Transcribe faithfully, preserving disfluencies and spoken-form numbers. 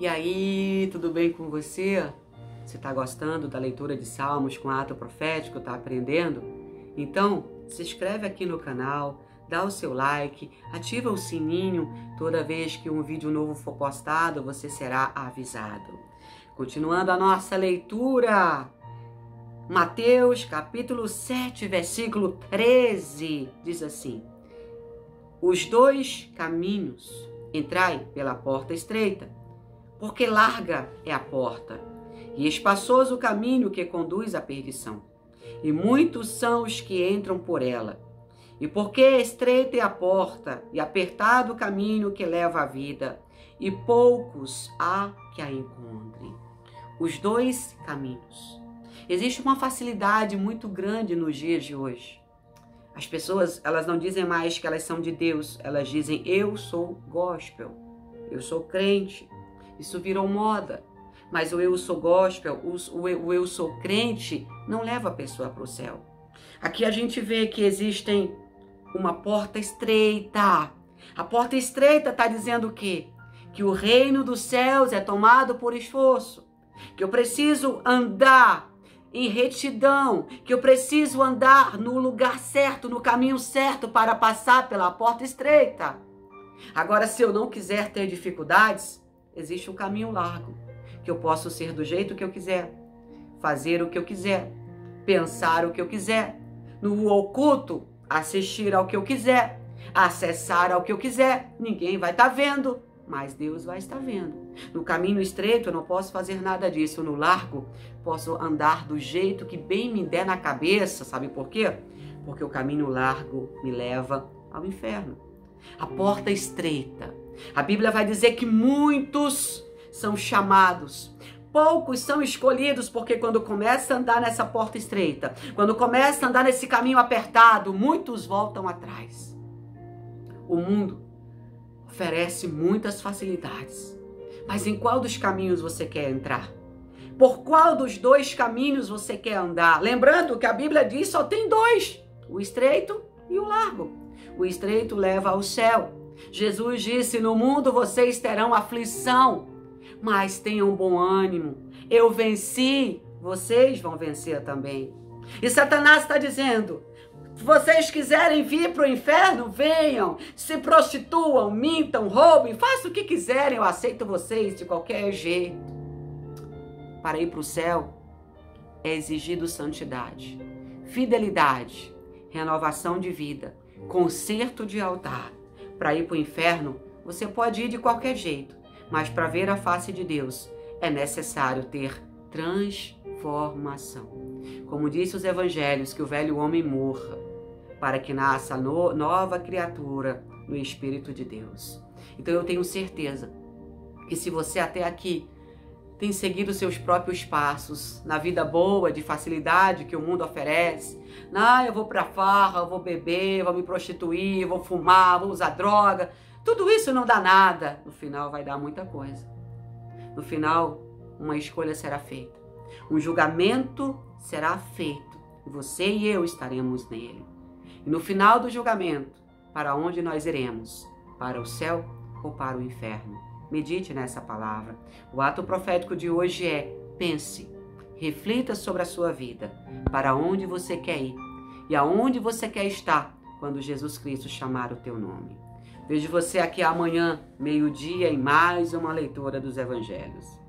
E aí, tudo bem com você? Você está gostando da leitura de Salmos com ato profético? Está aprendendo? Então, se inscreve aqui no canal, dá o seu like, ativa o sininho. Toda vez que um vídeo novo for postado, você será avisado. Continuando a nossa leitura, Mateus capítulo sete, versículo treze, diz assim: Os dois caminhos, entrai pela porta estreita, porque larga é a porta, e espaçoso o caminho que conduz à perdição, e muitos são os que entram por ela. E porque estreita é a porta, e apertado o caminho que leva à vida, e poucos há que a encontrem. Os dois caminhos. Existe uma facilidade muito grande nos dias de hoje. As pessoas, elas não dizem mais que elas são de Deus, elas dizem: eu sou gospel, eu sou crente. Isso virou moda. Mas o eu sou gospel, o eu, o eu sou crente, não leva a pessoa para o céu. Aqui a gente vê que existem uma porta estreita. A porta estreita está dizendo o quê? Que o reino dos céus é tomado por esforço, que eu preciso andar em retidão, que eu preciso andar no lugar certo, no caminho certo para passar pela porta estreita. Agora, se eu não quiser ter dificuldades, existe um caminho largo, que eu posso ser do jeito que eu quiser, fazer o que eu quiser, pensar o que eu quiser, no oculto, assistir ao que eu quiser, acessar ao que eu quiser. Ninguém vai estar vendo, mas Deus vai estar vendo. No caminho estreito eu não posso fazer nada disso. No largo posso andar do jeito que bem me der na cabeça. Sabe por quê? Porque o caminho largo me leva ao inferno. A porta estreita. A Bíblia vai dizer que muitos são chamados. Poucos são escolhidos, porque quando começa a andar nessa porta estreita, quando começa a andar nesse caminho apertado, muitos voltam atrás. O mundo oferece muitas facilidades. Mas em qual dos caminhos você quer entrar? Por qual dos dois caminhos você quer andar? Lembrando que a Bíblia diz só tem dois: o estreito e o largo. O estreito leva ao céu. Jesus disse: no mundo vocês terão aflição, mas tenham bom ânimo, eu venci, vocês vão vencer também. E Satanás está dizendo: se vocês quiserem vir para o inferno, venham, se prostituam, mintam, roubem, façam o que quiserem, eu aceito vocês de qualquer jeito. Para ir para o céu é exigido santidade, fidelidade, renovação de vida, conserto de altar. Para ir para o inferno, você pode ir de qualquer jeito, mas para ver a face de Deus é necessário ter transformação. Como disse os evangelhos, que o velho homem morra, para que nasça no, nova criatura no Espírito de Deus. Então eu tenho certeza que se você até aqui tem seguido seus próprios passos, na vida boa, de facilidade que o mundo oferece, ah, eu vou pra farra, eu vou beber, eu vou me prostituir, eu vou fumar, eu vou usar droga, tudo isso não dá nada. No final vai dar muita coisa. No final, uma escolha será feita. Um julgamento será feito. Você e eu estaremos nele. E no final do julgamento, para onde nós iremos? Para o céu ou para o inferno? Medite nessa palavra. O ato profético de hoje é: pense, reflita sobre a sua vida. Para onde você quer ir? E aonde você quer estar quando Jesus Cristo chamar o teu nome? Vejo você aqui amanhã, meio-dia, em mais uma leitura dos Evangelhos.